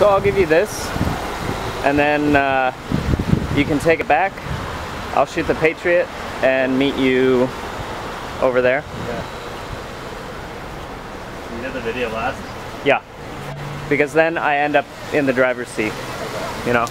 So I'll give you this, and then you can take it back. I'll shoot the Patriot and meet you over there. Yeah. You did the video last? Yeah. Because then I end up in the driver's seat, you know.